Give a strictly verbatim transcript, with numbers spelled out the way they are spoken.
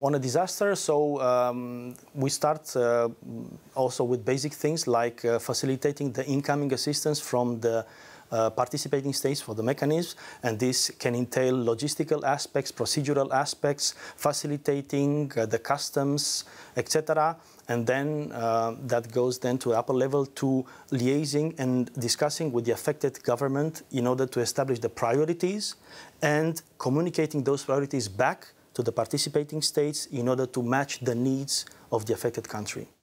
On a disaster, so um, we start uh, also with basic things like uh, facilitating the incoming assistance from the Uh, participating states for the mechanisms, and this can entail logistical aspects, procedural aspects, facilitating uh, the customs, et cetera. And then uh, that goes then to upper level to liaising and discussing with the affected government in order to establish the priorities and communicating those priorities back to the participating states in order to match the needs of the affected country.